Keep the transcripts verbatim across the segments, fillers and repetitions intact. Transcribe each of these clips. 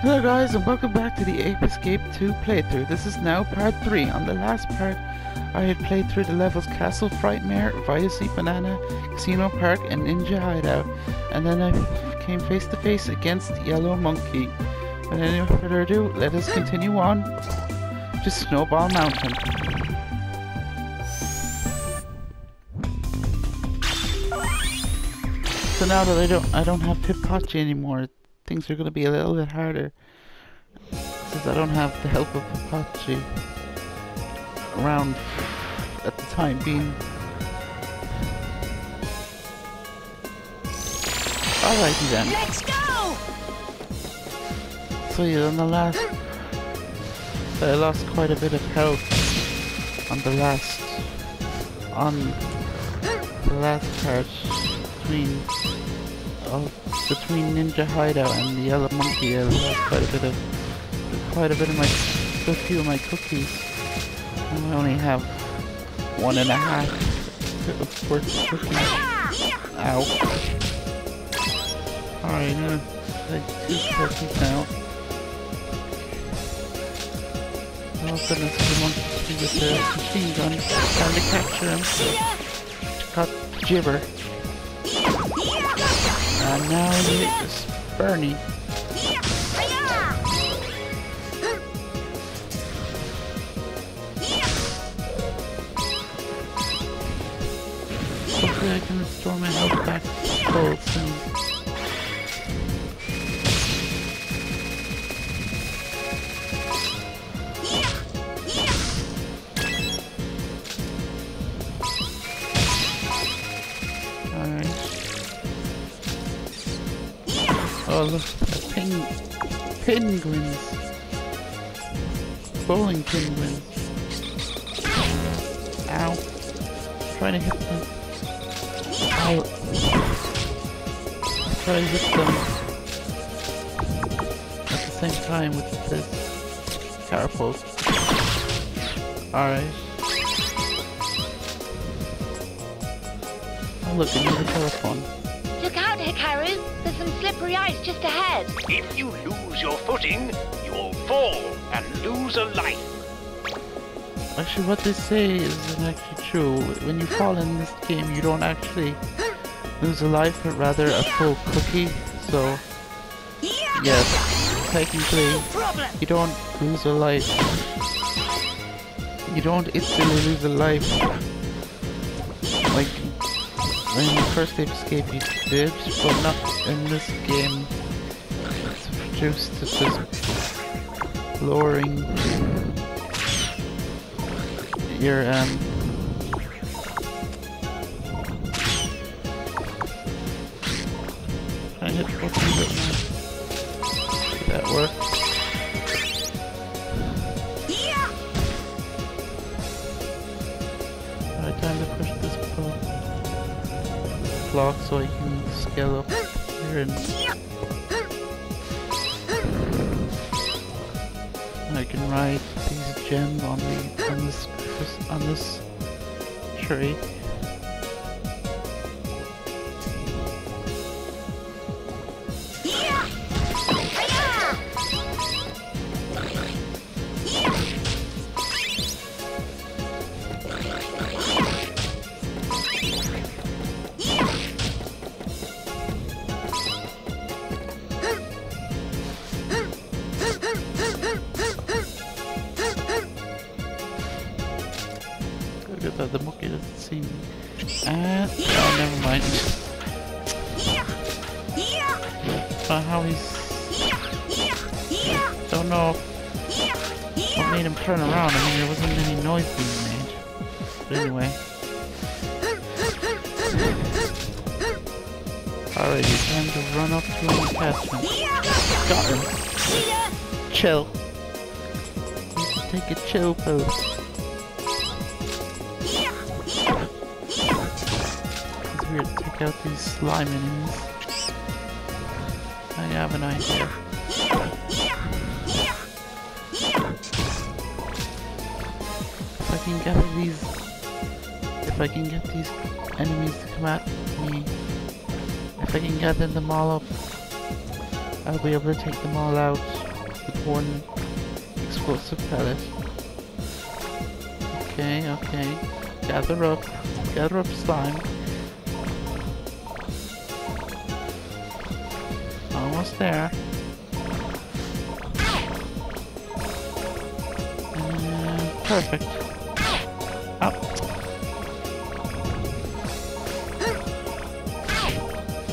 Hello guys, and welcome back to the Ape Escape two playthrough. This is now part three. On the last part, I had played through the levels Castle Frightmare, Viacy Banana, Casino Park, and Ninja Hideout, and then I came face to face against Yellow Monkey. Without any further ado, let us continue on to Snowball Mountain. So now that I don't, I don't have Pipotchi anymore, things are going to be a little bit harder since I don't have the help of Pipotchi around at the time being. Alrighty then. Let's go! So yeah, on the last... I lost quite a bit of health on the last... on the last part between... Oh, between Ninja Hideout and the Yellow Monkey, I lost quite a bit of, quite a bit of my, a few of my cookies. And I only have one and a half of worth of cookies. Ow. Alright, I'm gonna take two cookies now. Oh goodness, the monkey with the machine gun, trying to capture him. Got gibber. And now it's Bernie. Hopefully I can restore my health back full soon. Oh look, ping, penguins, bowling penguins. Ow! I'm trying to hit them. Ow! I'm trying to hit them at the same time with this catapult. All right. Oh look, another telephone. Look out, Hikaru! There's some slippery ice just ahead. If you lose your footing, you'll fall and lose a life. Actually, what they say isn't actually true. When you fall in this game, you don't actually lose a life, but rather a full cookie. So, yes, technically, you don't lose a life. You don't instantly lose a life. Like, in the first Ape Escape you did, but not in this game. It's reduced to just lowering your um I hit fourteen. Did that work? Alright, time to push this ball. So I can scale up here and I can ride these gems on the on this on this tree. The monkey doesn't see me. And oh, never mind. Don't know how he's. Don't know what made him turn around. I mean, there wasn't any noise being made. But anyway. Alrighty, time to run up to him and catch him. Got him. Chill. Let's take a chill pose. Take out these slime enemies. I have an idea. If I can get these, if I can get these enemies to come at me, if I can gather them all up, I'll be able to take them all out with one explosive pellet. Okay, okay. Gather up. Gather up, slime. Almost there. Uh, perfect. Up.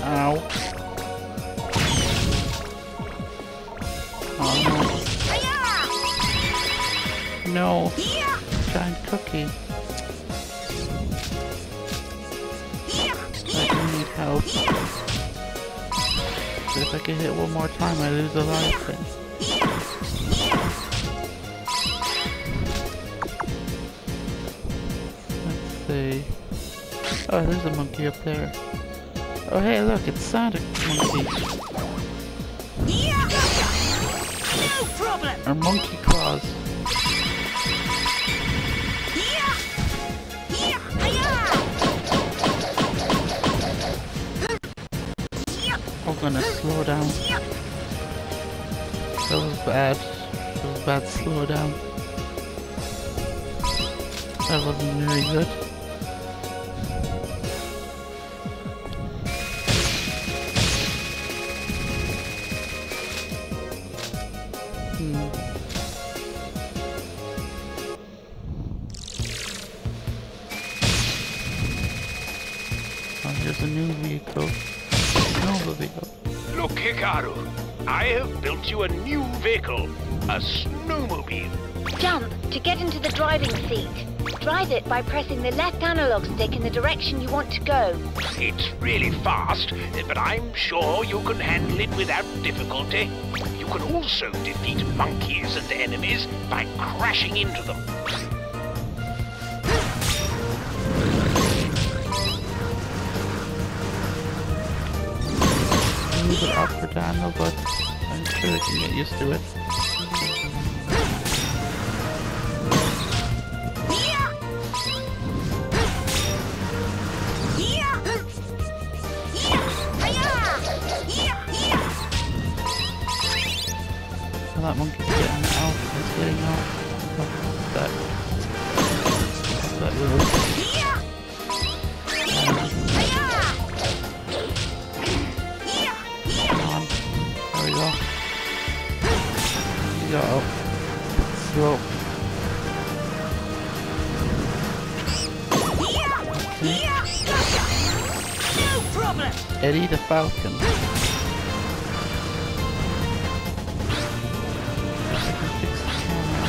Ow. Oh no. No. Giant cookie. I do need help. If I get hit one more time, I lose a life. Let's see. Oh, there's a monkey up there. Oh, hey, look, it's Sonic Monkey. No problem. Or monkey claws. I'm gonna slow down. That was bad. That was bad slow down. That wasn't really good. Hmm. Oh, here's a new vehicle. Look, Hikaru, I have built you a new vehicle, a snowmobile. Jump to get into the driving seat. Drive it by pressing the left analog stick in the direction you want to go. It's really fast, but I'm sure you can handle it without difficulty. You can also defeat monkeys and enemies by crashing into them. Awkward handle, but I'm sure we can get used to it. Well, that monkey's getting out. It's getting out. Oh, that. That little. Go up. Slow. No problem. Eddie the Falcon. I can fix the camera.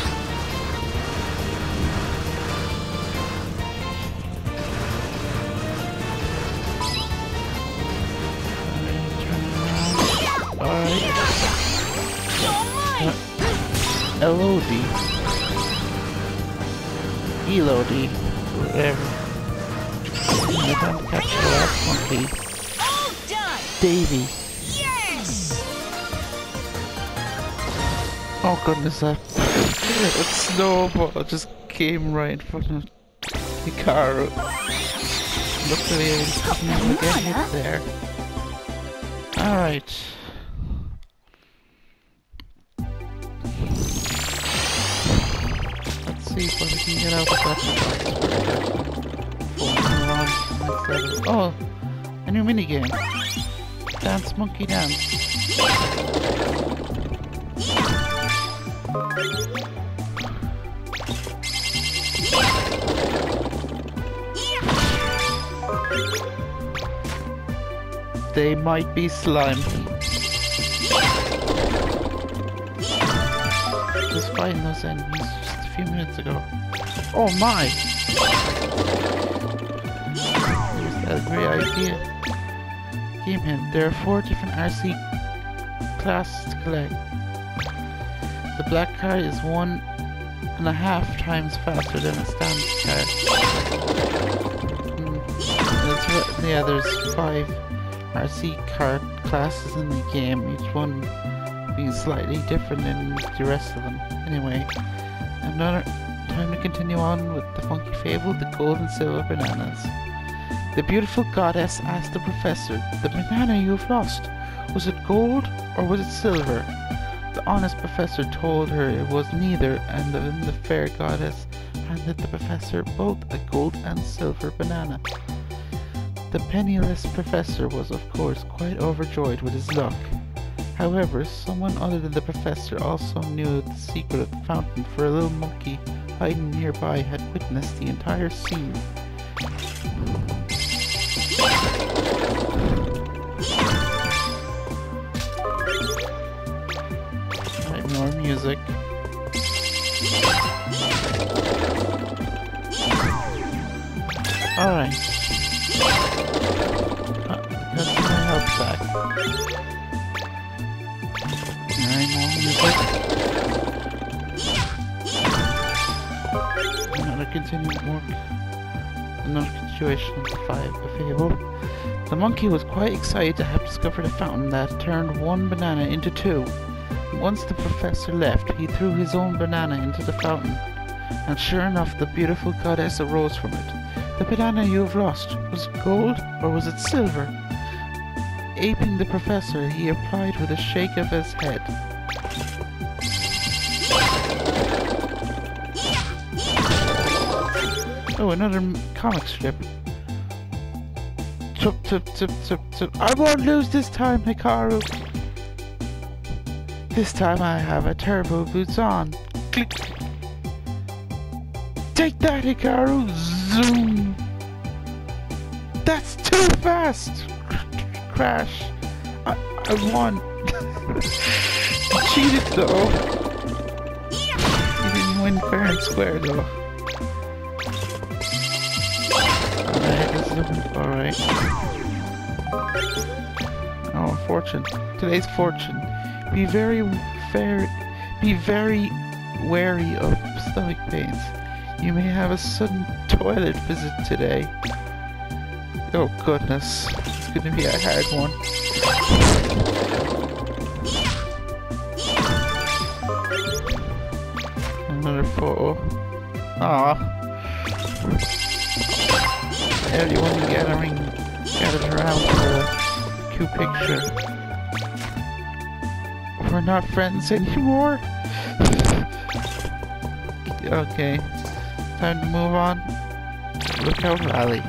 All right. All right. Uh, L O D. E L O D. Whatever. I can't catch the last monkey. All done. Davy. Yes. Oh goodness, I... a snowball just came right in front of Hikaru. Luckily I just never get hit there. Alright. See if I can get out of that. Oh, a new minigame. Dance monkey dance. They might be slime. Just fighting those enemies. Few minutes ago. Oh my! Is that a great idea? Game hint. There are four different R C classes to collect. The black car is one and a half times faster than a standard car. Mm. That's yeah, there's five R C car classes in the game, each one being slightly different than the rest of them. Anyway. Another time to continue on with the funky fable, the gold and silver bananas. The beautiful goddess asked the professor, "The banana you've lost, Was it gold or was it silver? The honest professor told her it was neither, and then the fair goddess handed the professor both a gold and silver banana. The penniless professor was, of course, quite overjoyed with his luck. However, someone other than the professor also knew the secret of the fountain, for a little monkey hiding nearby had witnessed the entire scene. Alright, more music. Alright. Uh, that's my help back. Alright, more music. Another continued work. Another continuation of the five of fable. The monkey was quite excited to have discovered a fountain that turned one banana into two. Once the professor left, he threw his own banana into the fountain, and sure enough the beautiful goddess arose from it. The banana you have lost, was it gold or was it silver? Aping the professor, he replied with a shake of his head. Oh, another comic strip. Tup, tup, tup, tup, tup. I won't lose this time, Hikaru! This time I have a turbo boots on. Click! Take that, Hikaru! Zoom! That's too fast! Crash! I, I won! You cheated, though! You didn't win fair and square, though. Alright. Oh, fortune. Today's fortune. Be very fair. Be very wary of stomach pains. You may have a sudden toilet visit today. Oh goodness. It's gonna be a hard one. Another photo. Aww. Everyone gathering, gathered around for a cute picture. We're not friends anymore? Okay, time to move on. Lookout Valley.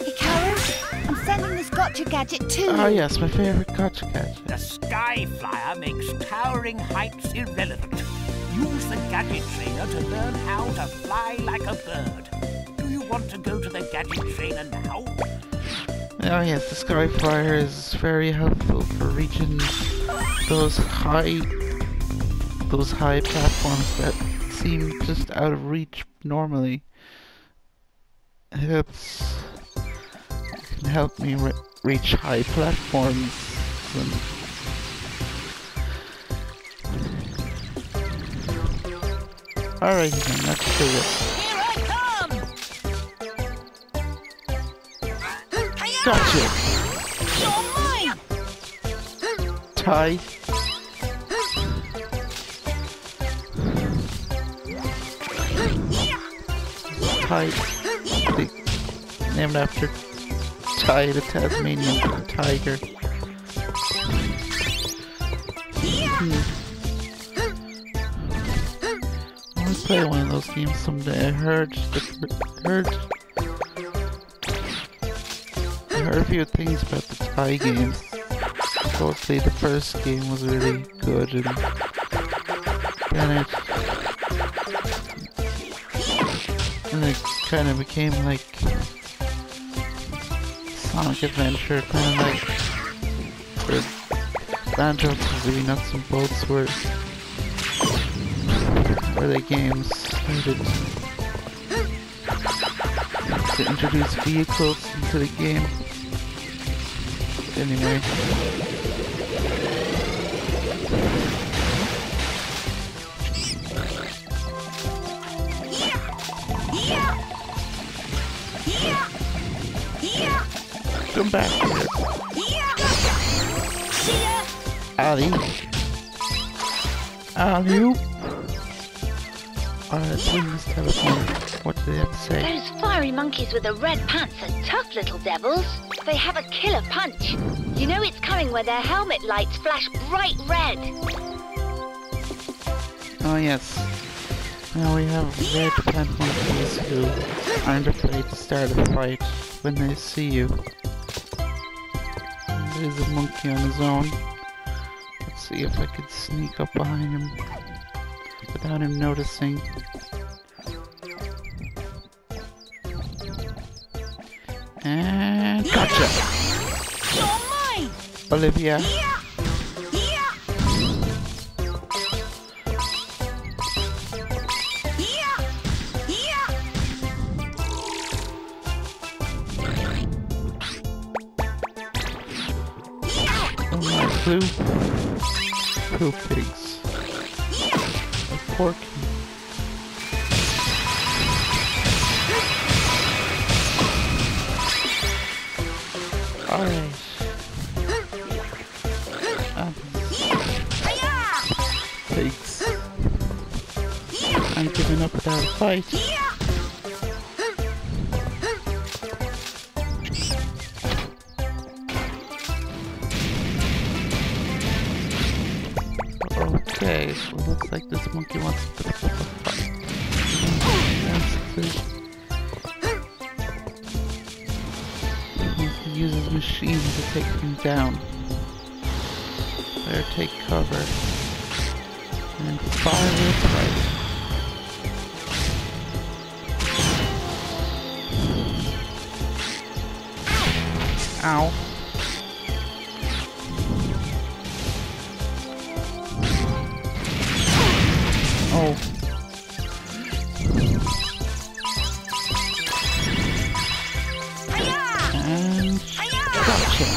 Hikaru, I'm sending this gotcha gadget to you. Oh yes, my favorite gotcha gadget. The Sky Flyer makes towering heights irrelevant. Use the gadget trainer to learn how to fly like a bird. Do you want to go to the gadget trainer now? Oh yes, the Sky Flyer is very helpful for reaching those high, those high platforms that seem just out of reach normally. It helps can help me re reach high platforms. And alright, then, let's do it. Here I come! Gotcha! You're mine! Tie. Tie. The, named after Tie the Tasmanian tiger. Hmm. Play one of those games someday. I heard, I heard, I heard a few things about the Thai games. Mostly the first game was really good, and then it, and it kind of became like Sonic Adventure, kind of like the Land Jumps, the Nuts and Bolts were. The games started to introduce vehicles into the game. Anyway, come back here, Alley. Alley. Uh, please tell us more. What do they have to say? Those fiery monkeys with the red pants are tough little devils. They have a killer punch. You know it's coming where their helmet lights flash bright red. Oh yes. Now we have red plant monkeys who aren't afraid to start a fight when they see you. There's a monkey on his own. Let's see if I could sneak up behind him without him noticing. And gotcha! You're mine! Olivia! Yeah. Blue poo pigs. A pork. Alright. Um, pigs. I'm giving up without a fight. Okay, so it looks like this monkey wants to put up a fight. He wants to use his machine to take him down. Better take cover. And fire this right. Ow. Oh. And gotcha.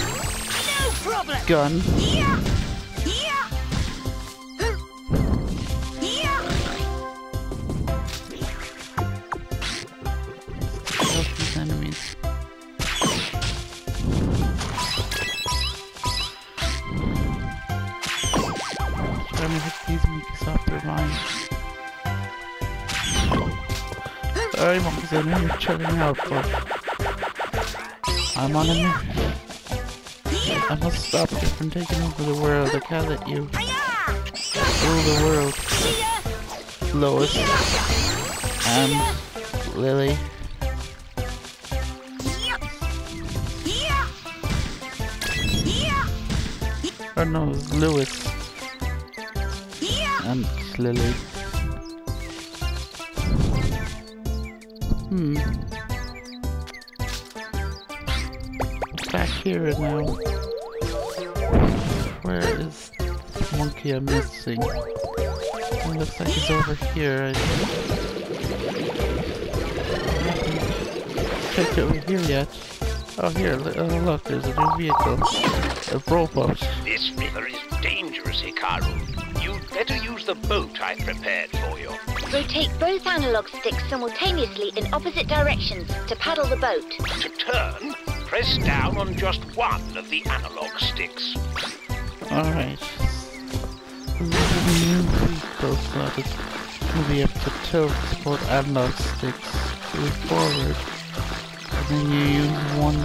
No problem. Gun. Yeah. Yeah. Yeah. Let's these enemies. Let's try to hit these monkeys off their lines. Sorry, monkeys, I'm really chilling out, but I'm on a mission. I must stop you from taking over the world. I can't let you rule the world. Lois and Lily. Oh no, it's Lewis and Lily. Hmm. Back here now. Where is the monkey I'm missing? It looks like he's over here. I haven't checked over here yet. Oh, here, oh, look, there's a new vehicle. A robot. This river is dangerous, Hikaru. You'd better use the boat I prepared for you. Rotate both analog sticks simultaneously in opposite directions to paddle the boat. To turn, press down on just one of the analog sticks. Alright. We have to tilt both analog sticks to move forward. And then you use one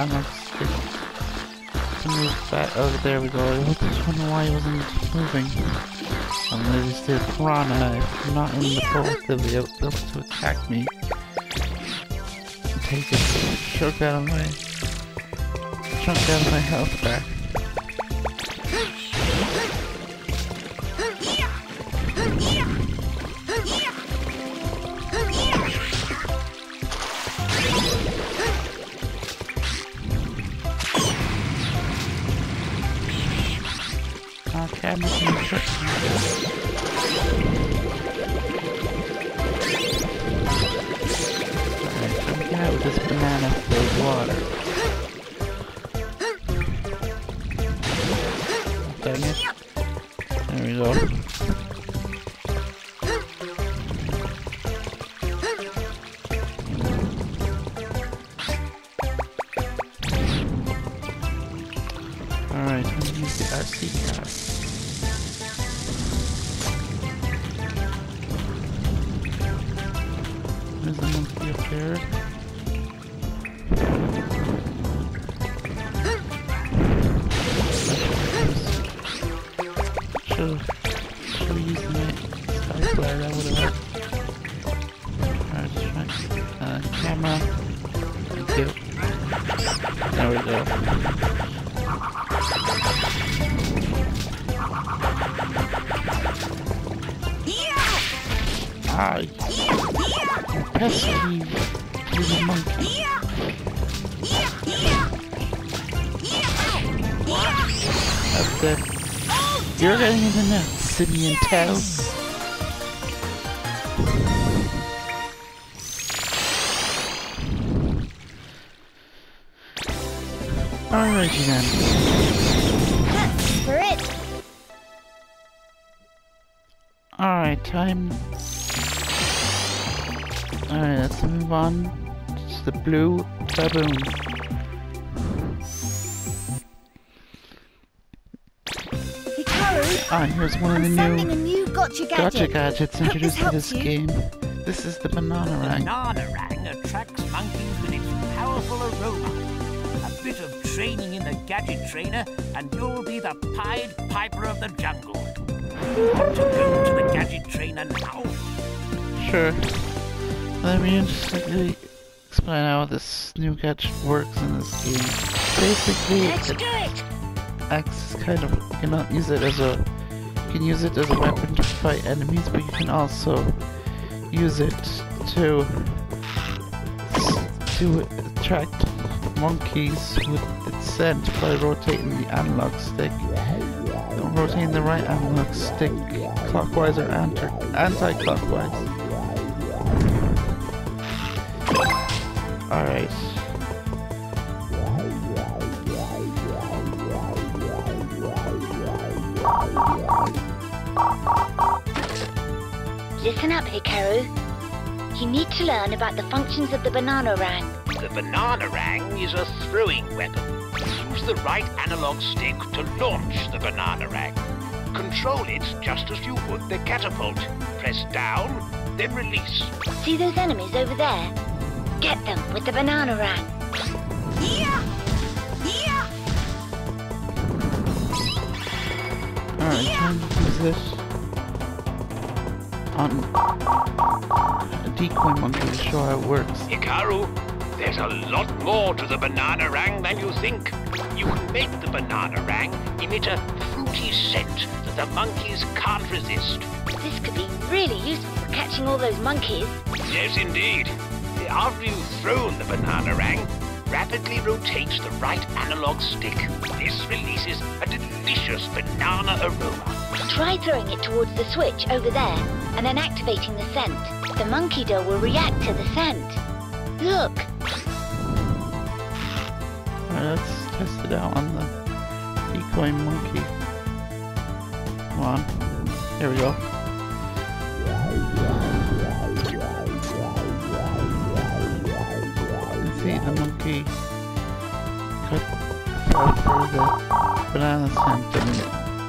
analog stick to move back. Oh, there we go. I hope this one why it wasn't moving. I'm gonna just do piranha. If I'm not in the boat, they'll be able to attack me. Take a chunk out of my chunk out of my health back. Okay, I'm making a trick. Alright, so I'm gonna have this banana filled water. Dang it. There we go. Alright, I'm gonna use the R C card. I pestered you with a monkey. I bet you're going to know, Simeon Tails. Alrighty then. That's for it. Alright, time. Alright, let's move on. It's the blue baboon. Hikaru, ah, here's one of the new, new gotcha, gadget. gotcha gadgets introduced in this you? game. This is the Bananarang. The Bananarang attracts monkeys with its powerful aroma. A bit of training in the gadget trainer, and you'll be the Pied Piper of the jungle. Want to go to the gadget trainer now? Sure. Let me instantly explain how this new gadget works in this game. Basically, Let's it, it acts kind of. You cannot use it as a. You can use it as a weapon to fight enemies, but you can also use it to to attract monkeys with its scent by rotating the analog stick. Rotating the right analog stick clockwise or anti-clockwise. Alright. Listen up, Hikaru. You need to learn about the functions of the Bananarang. The Bananarang is a throwing weapon. Use the right analog stick to launch the Bananarang. Control it just as you would the catapult. Press down, then release. See those enemies over there? Get them with the Bananarang. Yeah. Yeah. Alright, time to use this on a decoy monkey to show how it works. Hikaru, there's a lot more to the Bananarang than you think. You can make the Bananarang emit a fruity scent that the monkeys can't resist. This could be really useful for catching all those monkeys. Yes, indeed. After you've thrown the Bananarang, rapidly rotate the right analog stick. This releases a delicious banana aroma. Try throwing it towards the switch over there, and then activating the scent. The monkey doll will react to the scent. Look! Right, let's test it out on the decoy monkey. Come on. There we go. The monkey cut through the banana scent and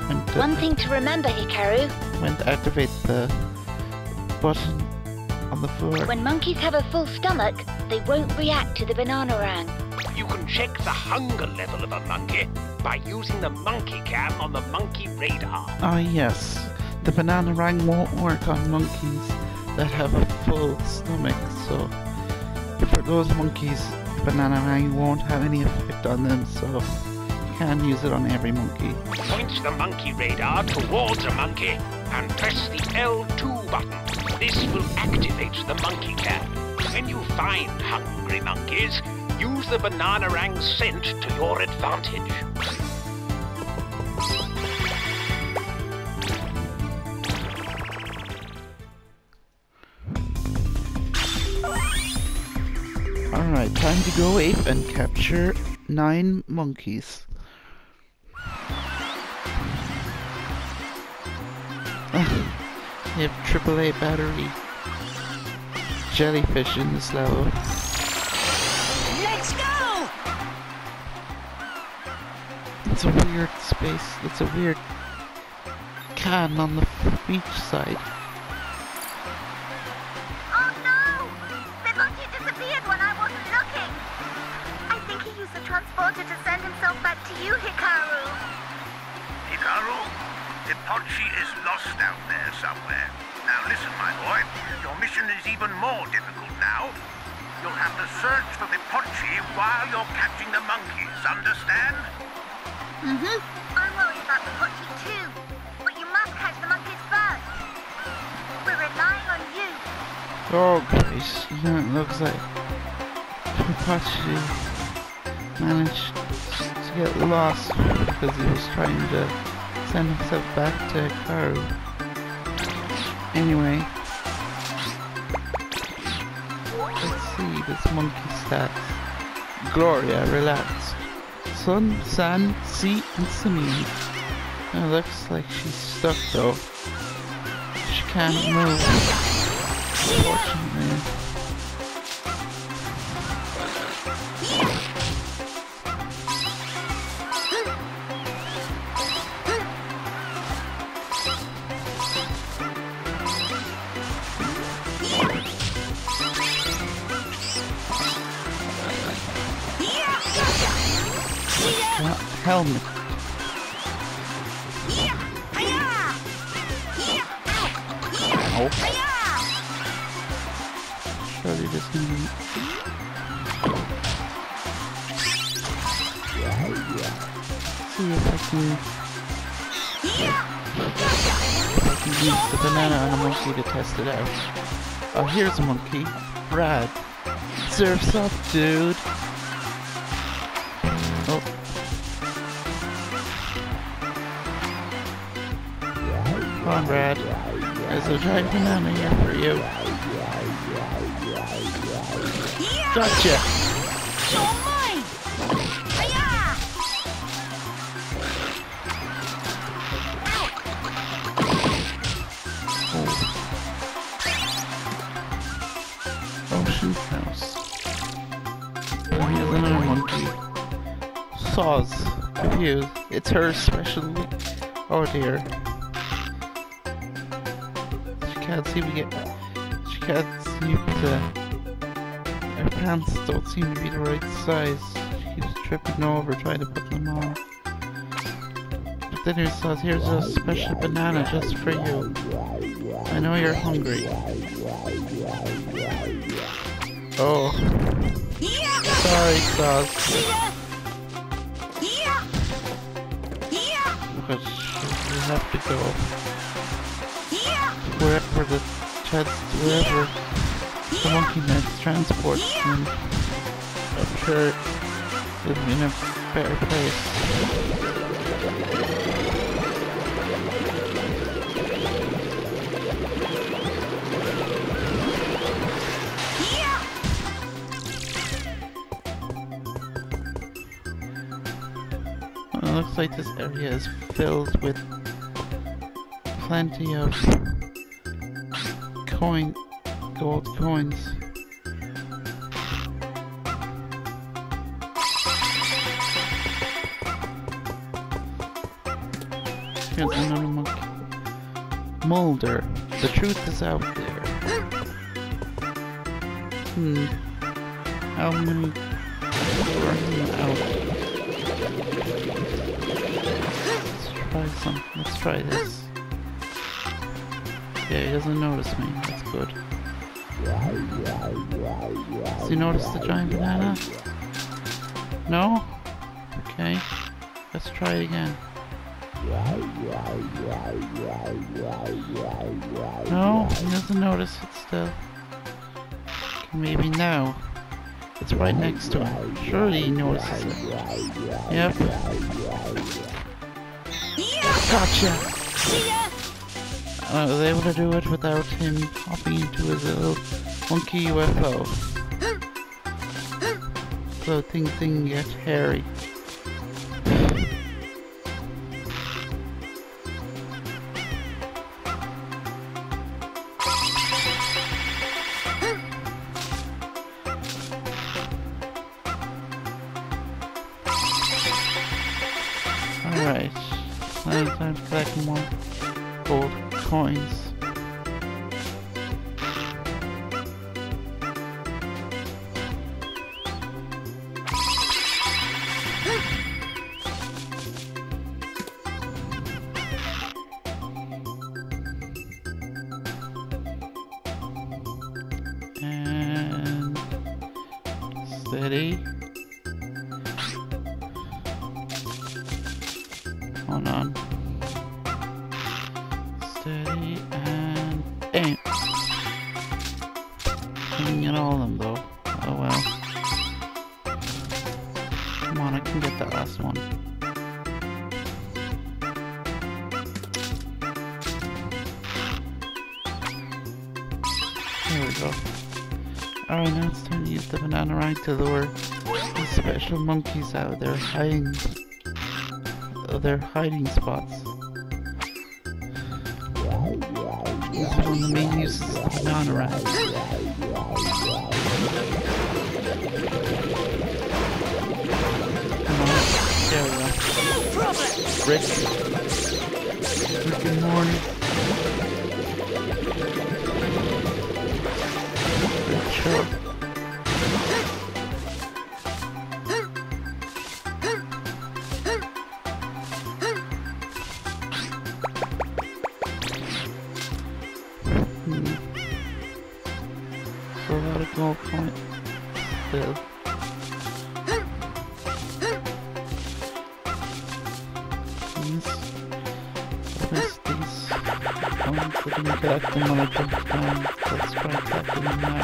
went to One thing to remember, Hikaru. Went to activate the button on the floor. When monkeys have a full stomach, they won't react to the Bananarang. You can check the hunger level of a monkey by using the monkey cam on the monkey radar. Ah yes, the Bananarang won't work on monkeys that have a full stomach, so for those monkeys, Bananarang won't have any effect on them, so you can use it on every monkey. Point the monkey radar towards a monkey and press the L two button. This will activate the monkey cam. When you find hungry monkeys, use the Bananarang scent to your advantage. Alright, time to go ape and capture nine monkeys. You have triple A battery jellyfish in this level. Let's go! It's a weird space, it's a weird can on the beach side. You, Hikaru. Hikaru, Pipotchi is lost out there somewhere. Now listen, my boy, your mission is even more difficult now. You'll have to search for Pipotchi while you're catching the monkeys, understand? Mm-hmm. I'm worried about Pipotchi too, but you must catch the monkeys first. We're relying on you. Oh, guys, you know it looks like Pipotchi managed to get lost because he was trying to send himself back to Hikaru. Anyway, let's see this monkey stats. Gloria, relax. Sun, San, Sea, and Simeon. It looks like she's stuck though. She can't move, unfortunately. Helmet. Ow. Surely this can be... See if I can... If I can use the banana on a monkey to test it out. Oh, here's a monkey. Brad. Surf's up, dude. Oh. Come on, Brad. There's a giant banana here for you. Gotcha! Oh. Ocean House. And here's another monkey. Saws. Confused. It's her special. Oh dear. She can't seem to get. She can't seem to. Her pants don't seem to be the right size. She keeps tripping over trying to put them on. But then he says, "Here's a special banana just for you. I know you're hungry." Oh. Sorry, Saz. Because you have to go. Wherever the chest, wherever the monkey net transports him, I'm sure it'll be in a better place. Yeah. Well, it looks like this area is filled with plenty of Coin, gold coins. Here's another monkey. Mulder, the truth is out there. Hmm. How many are out? Let's try some. Let's try this. Yeah, he doesn't notice me. That's good. Does he notice the giant banana? No? Okay. Let's try it again. No, he doesn't notice it still. Maybe now. It's right next to him. Surely he notices it. Yep. Gotcha! I was able to do it without him hopping into his little monkey U F O. So things can get hairy. Alright, now it's time to collect more gold coins. And steady. Hold on. Steady and aim. Didn't get all of them though. Oh well. Come on, I can get that last one. There we go. Alright, now it's time to use the Bananarang to lure these special monkeys out of their hiding of their hiding spots. This is one of the main uses of the Bananarang. Come on, there we go. Rick. Good morning. Sure. Hmm. We're out of gold point. Still. These. I missed these. I want to collect them when I jump down. Let's try to collect them now.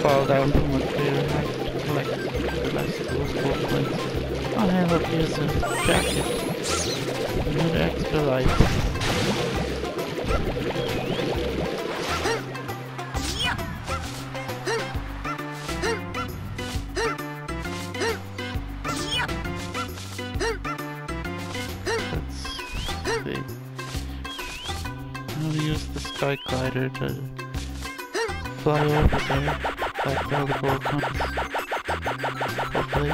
Fall down from the clear and I have to collect the last of those four points. Oh hey look, here's a jacket. Another extra life. Let's see. I'm gonna use the sky glider to fly over there. That's all the gold comes. Hopefully.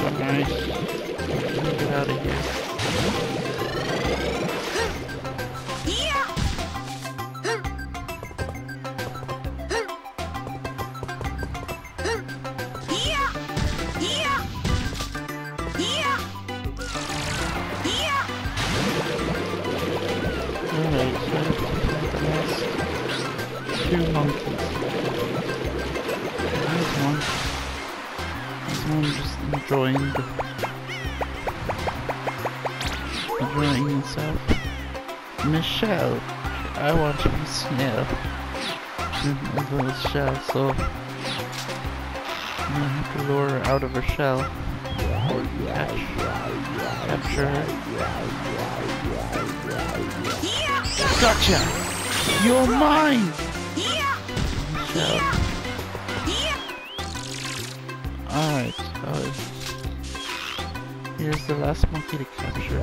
Alright. Get out of here. Yeah. Yeah. Yeah. Two monkeys. There's one. There's one just enjoying the... enjoying himself. Michelle! I want to be snail. Into the shell, so... I'm gonna have to lure her out of her shell. Capture her. Gotcha! You're mine! So. Alright, so here's the last monkey to capture.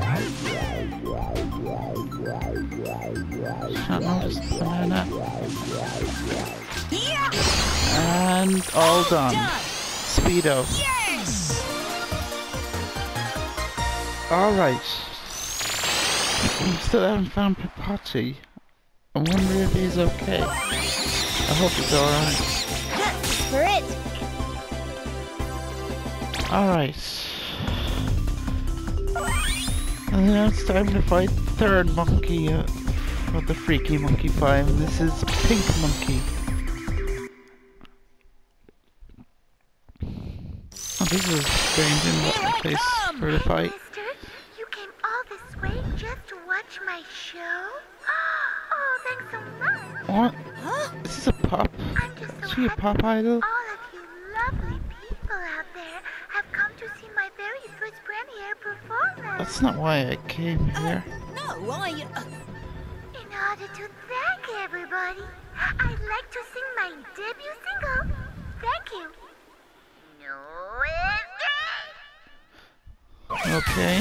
Shut up, just banana. And all done. Speedo. Alright. We still haven't found Pipotchi. I wonder if he's okay. I hope it's alright. That's for it! Alright. And now it's time to fight the third monkey uh, of the Freaky Monkey five. This is Pink Monkey. Oh, this is a strange and place comes. For the fight. Mister, you came all this way just to watch my show? Oh, thanks so much! What? Is this a pop? I'm just so is she a pop idol? All of you lovely people out there have come to see my very first premiere performance. That's not why I came here. Uh, no, why? Uh... In order to thank everybody, I'd like to sing my debut single. Thank you. No okay.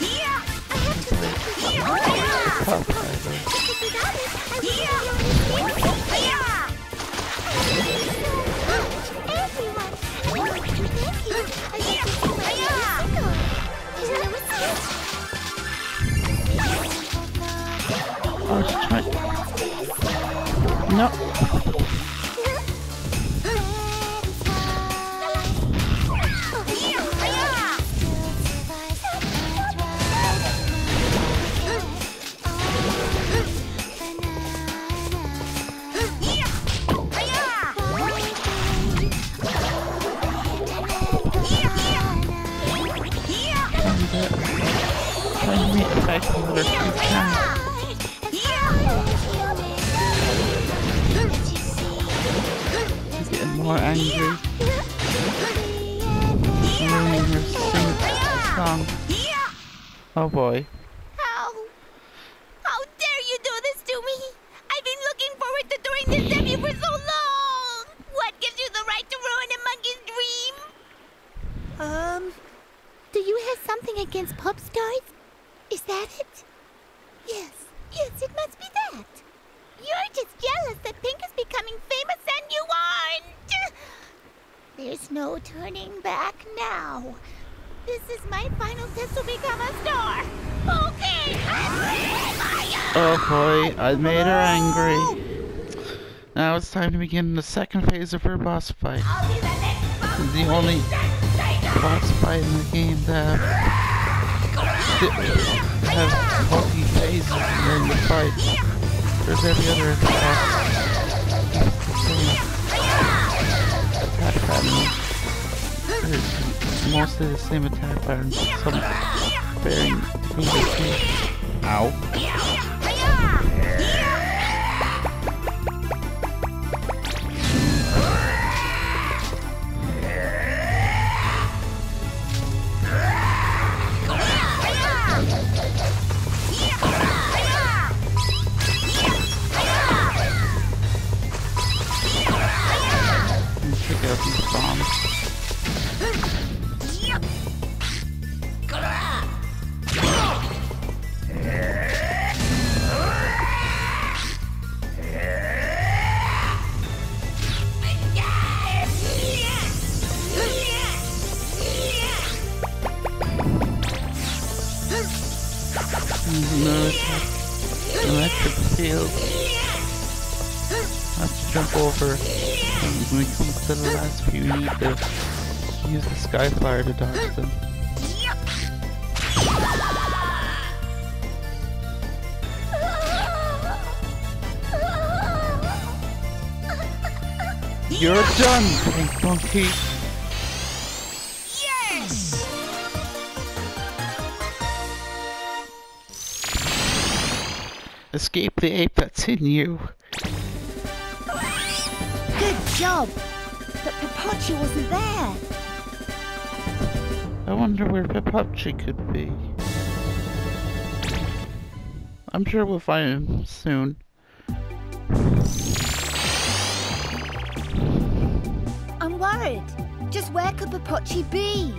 Yeah. I have to sing pop idol. Yeah. Oh, she's trying. No. Trying to be attacking her two times. More angry. Singing her song. Oh boy. How? How dare you do this to me? I've been looking forward to doing this debut for so long. What gives you the right to ruin a monkey's dream? Um, do you have something against pop stars? Is that it? Yes, yes, it must be that. You're just jealous that Pink is becoming famous and you aren't. There's no turning back now. This is my final test to become a star. Okay, I'm oh boy, I made her angry. Now it's time to begin the second phase of her boss fight. I'll be the next boss the only boss fight in the game that has multi phases during the fight. There's every other attack. It's mostly the same attack pattern, but some varying between the two. Ow. Check out these bombs. Another attack. Electric field. Let's jump over. When we come to the last few, you need to use the Skyflyer to dodge them. You're done, Pink Monkey! Yes! Escape the ape that's in you. Job, but Pipotchi wasn't there. I wonder where Pipotchi could be. I'm sure we'll find him soon. I'm worried. Just where could Pipotchi be?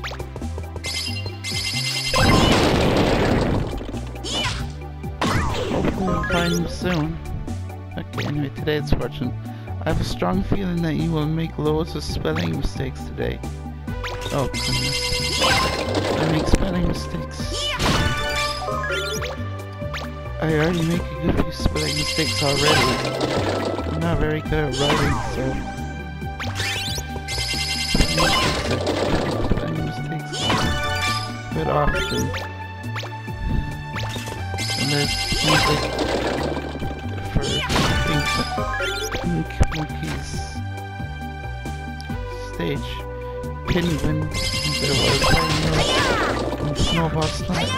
Hopefully we'll find him soon. Okay, anyway, today's fortune. I have a strong feeling that you will make loads of spelling mistakes today. Oh, goodness. I make spelling mistakes. I already make a good few spelling mistakes already. I'm not very good at writing, so... spelling mistakes a bit often. And there's music for... Pink Monkey's stage. Pinwin, there was Pinwin and Snowball Sniper.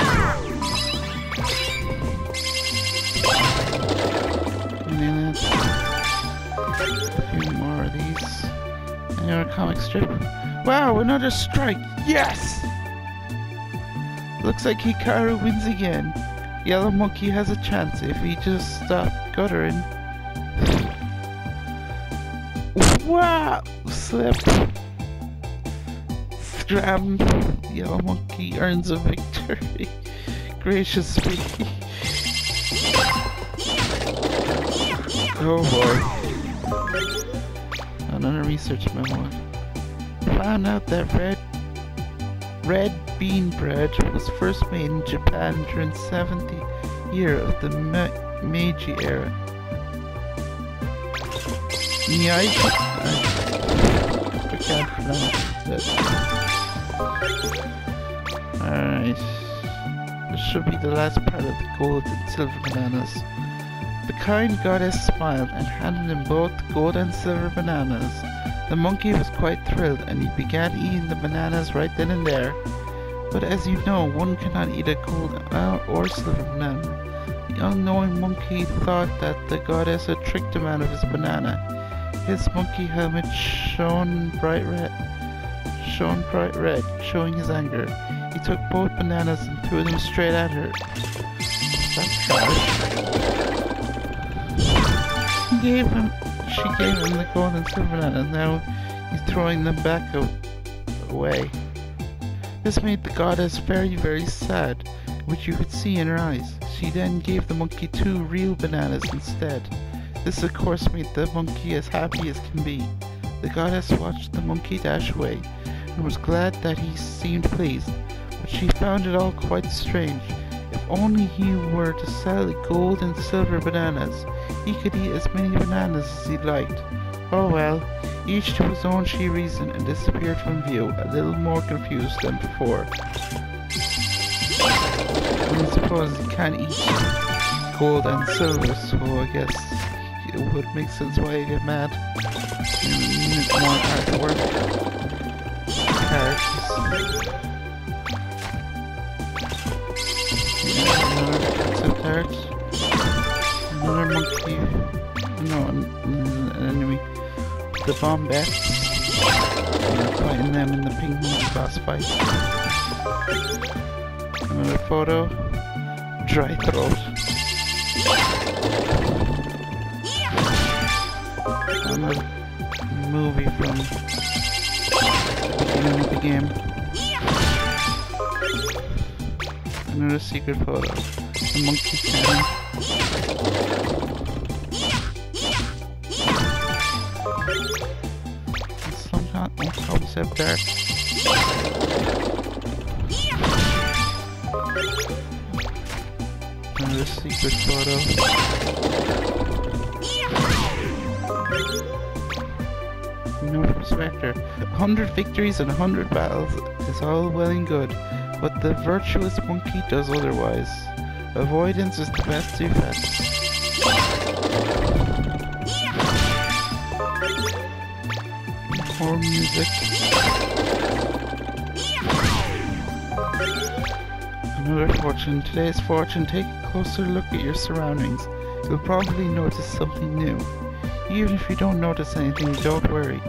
And a few more of these. And our comic strip. Wow, another strike! Yes! Looks like Hikaru wins again. Yellow Monkey has a chance if he just stops guttering. Wow! Slip! Scram! Yellow Monkey earns a victory. Gracious Pinky. Oh boy. Another research memo. Found out that red red bean bread was first made in Japan during the seventieth year of the Meiji era. Yikes. I forgot for that. Alright. This should be the last part of the gold and silver bananas. The kind goddess smiled and handed him both gold and silver bananas. The monkey was quite thrilled and he began eating the bananas right then and there. But as you know, one cannot eat a gold or silver banana. The unknowing monkey thought that the goddess had tricked him out of his banana. His monkey helmet shone bright red, shone bright red, showing his anger. He took both bananas and threw them straight at her. That's bad. She gave him, she gave him the gold and silver bananas. Now he's throwing them back away. This made the goddess very, very sad, which you could see in her eyes. She then gave the monkey two real bananas instead. This of course made the monkey as happy as can be. The goddess watched the monkey dash away and was glad that he seemed pleased, but she found it all quite strange. If only he were to sell gold and silver bananas, he could eat as many bananas as he liked. Oh well, each to his own, she reasoned, and disappeared from view, a little more confused than before. I suppose he can't eat gold and silver, so I guess it would make sense why you get mad. It's more hard to work. Characters. Another monkey, no, an enemy, the Bombats, and fighting them in the Pink Monkey boss fight. Another photo, dry throat. Another movie from the beginning of the game. Another secret photo. The monkey cannon. Some kind of helps up there. Another secret photo. No perspective. A hundred victories and a hundred battles is all well and good, but the virtuous monkey does otherwise. Avoidance is the best defense. More music. Another fortune. Today's fortune. Take a closer look at your surroundings. You'll probably notice something new. Even if you don't notice anything, don't worry.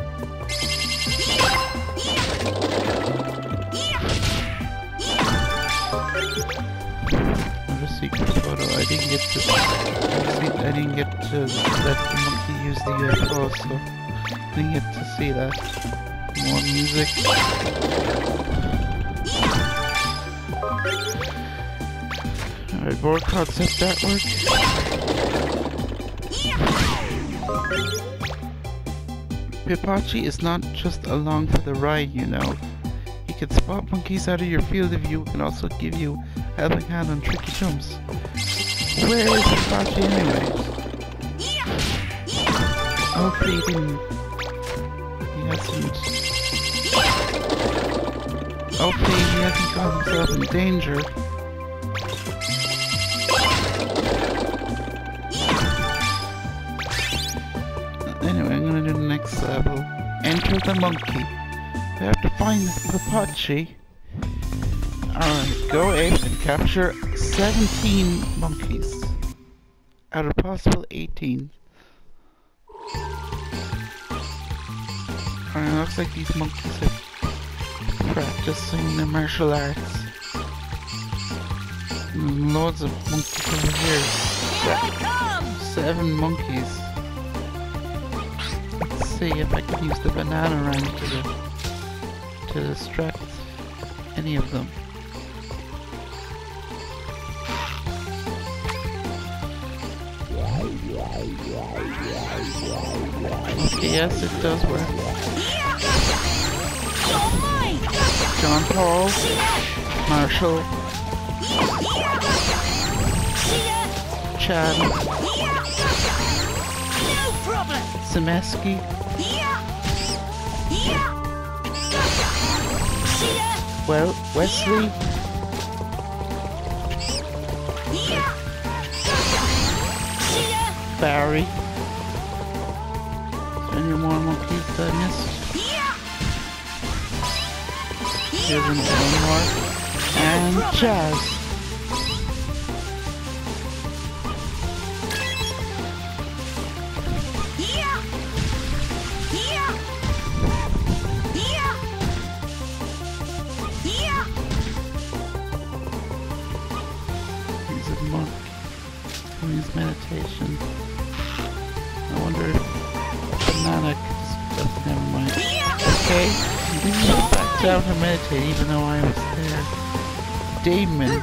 I didn't get to see, I didn't get to let the monkey use the U F O, so I didn't get to see that. More music. Alright, more concept artwork. Pipotchi is not just along for the ride, you know. He can spot monkeys out of your field of view and also give you a helping hand on tricky jumps. Where is Pipotchi anyway? Hopefully he didn't... He hasn't... Hopefully he hasn't got himself in danger. Anyway, I'm gonna do the next level. Enter the monkey. We have to find Pipotchi. Alright, go Ape and capture seventeen monkeys out of possible eighteen. Alright, it looks like these monkeys are practicing their martial arts. And loads of monkeys over here. Here I come! Seven monkeys. Let's see if I can use the banana rang to, the, to distract any of them. Okay, yes, it does work. John Paul, Marshall, much, um... No problem! Zameski. Well, Wesley... Barry. Is there any more monkeys that I missed? Here's one more. And Chaz. He's a monk in his meditation. I wonder if Banana could just... Oh, never mind. Okay, you can back down to meditate even though I was there. Damon. He's...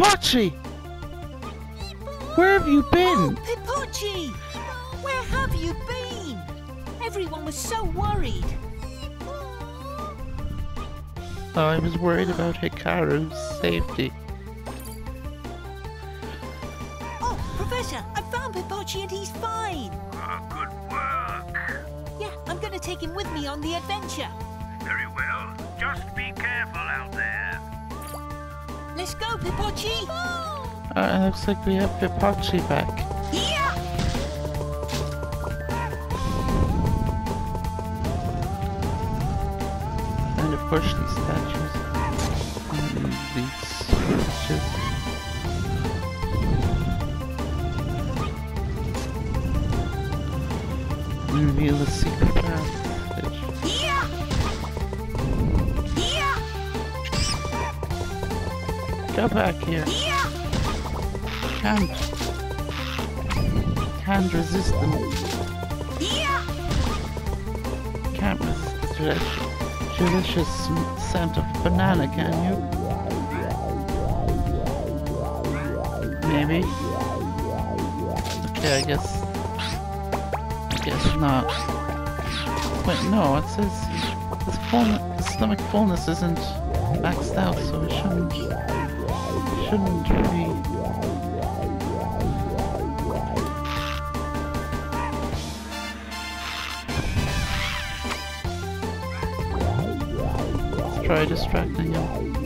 Pipotchi! Where have you been? Oh, Pipotchi! Where have you been? Everyone was so worried. Oh, I was worried about Hikaru's safety. Oh, Professor, I found Pipotchi and he's fine. Oh, good work. Yeah, I'm going to take him with me on the adventure. Very well. Just be careful out there. Let's go, Pipotchi. Oh. Uh, it looks like we have Pipotchi back. Yeah. And of course these statues. And these statues. Reveal the secret path. Yeah. Yeah. Go back here. Yeah. Can't, can't resist them. Can't resist the delicious, delicious scent of banana, can you? Maybe. Okay, I guess. I guess not. Wait, no. It says this full, stomach fullness isn't maxed out, so it shouldn't. Shouldn't be. Try distracting him with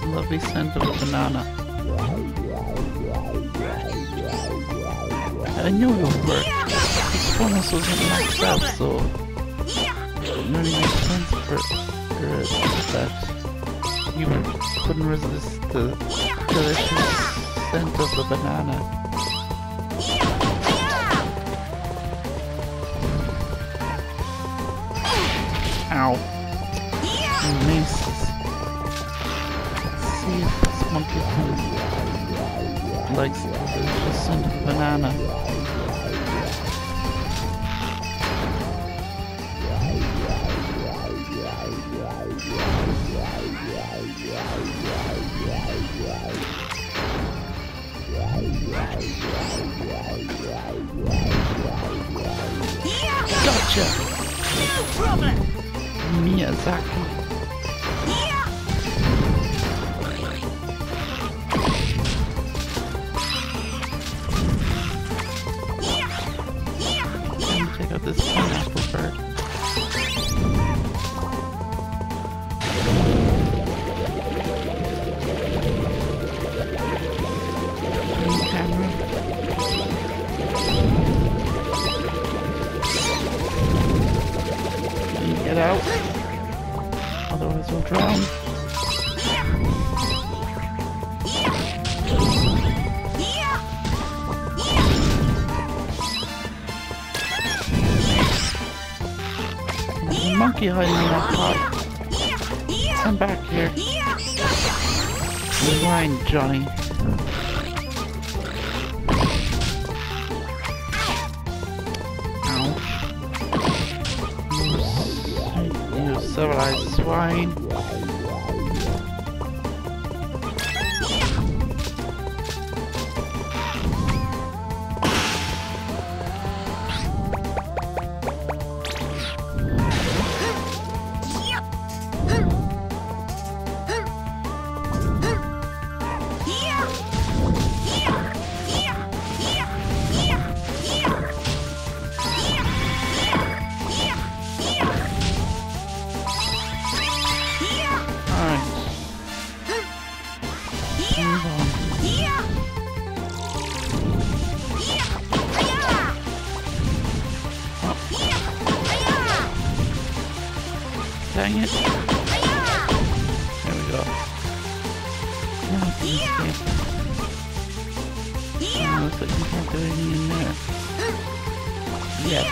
the lovely scent of a banana. I knew it would work. This bonus wasn't maxed out, so it really makes sense for, for it that you couldn't resist the delicious scent of the banana. Ow. Maces. Let's see if this monkey can likes the delicious scent of banana. Gotcha! No problem! Miyazaki. Let me take out this pineapple bird. Camera. Can you get out? Otherwise we'll drown. There's a monkey hiding in that pot. Come back here. You're mine, Johnny. civilized swine. Dang it. There we go. Oh, okay. Oh, looks like you can't do anything in there. Yes.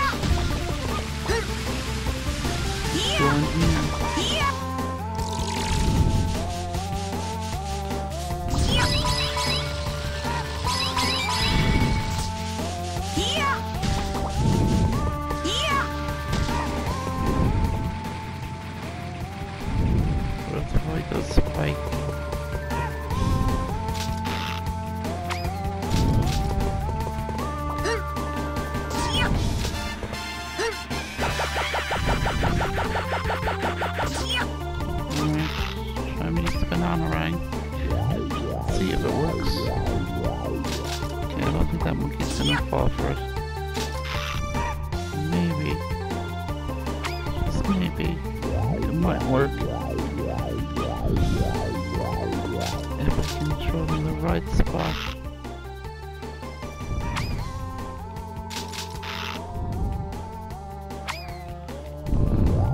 Go in Bananarang. See if it works. Okay, I don't think that monkey's gonna fall for it. Maybe. Just maybe. It might work. If it's controlled in the right spot.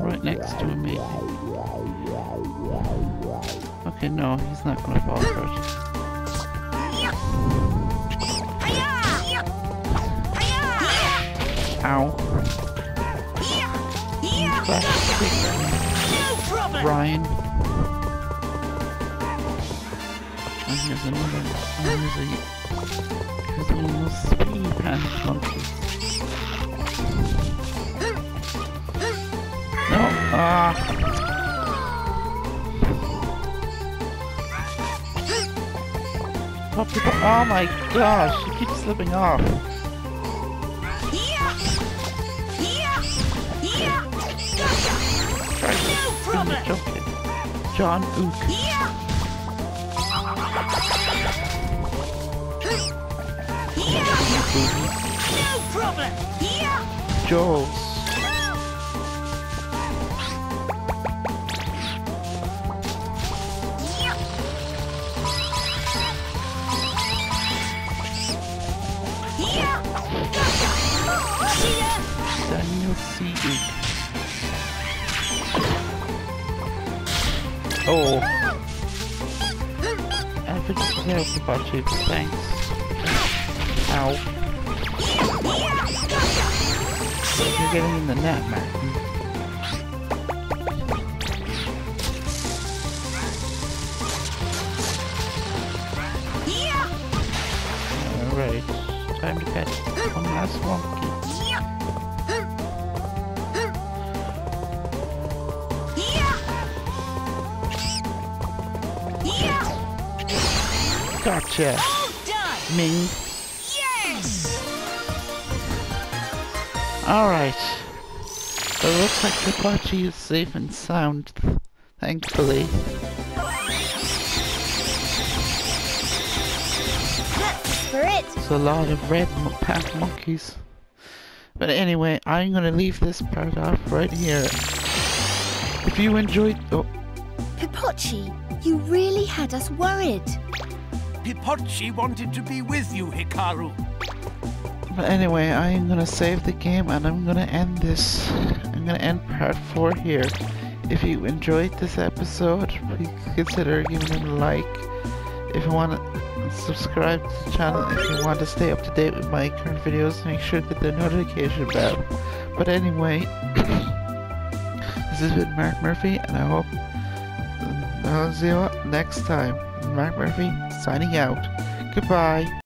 Right next to him, maybe. Okay, no, he's not gonna fall for it. Ow. Ryan. And here's another one. Here's a, here's a little speed panic monkey. No, ah. Uh, Oh, people, oh my gosh, you keep slipping off. Try to jump it. John Ook. No Joel. Oh, I think it's a little Pipotchi, thanks. Ow. You're getting in the net, Martin. Alright, time to catch one last monkey. Gotcha! Me. Yes! Alright. So it looks like Pipotchi is safe and sound, thankfully. That's it. It's a lot of red pack monkeys. But anyway, I'm gonna leave this part off right here. If you enjoyed. Oh. Pipotchi, you really had us worried. Pipotchi wanted to be with you, Hikaru. But anyway, I am going to save the game and I'm going to end this. I'm going to end part four here. If you enjoyed this episode, please consider giving it a like. If you want to subscribe to the channel, if you want to stay up to date with my current videos, make sure to hit the notification bell. But anyway, this has been Mark Murphy and I hope I'll see you next time. Mark Murphy signing out. Goodbye.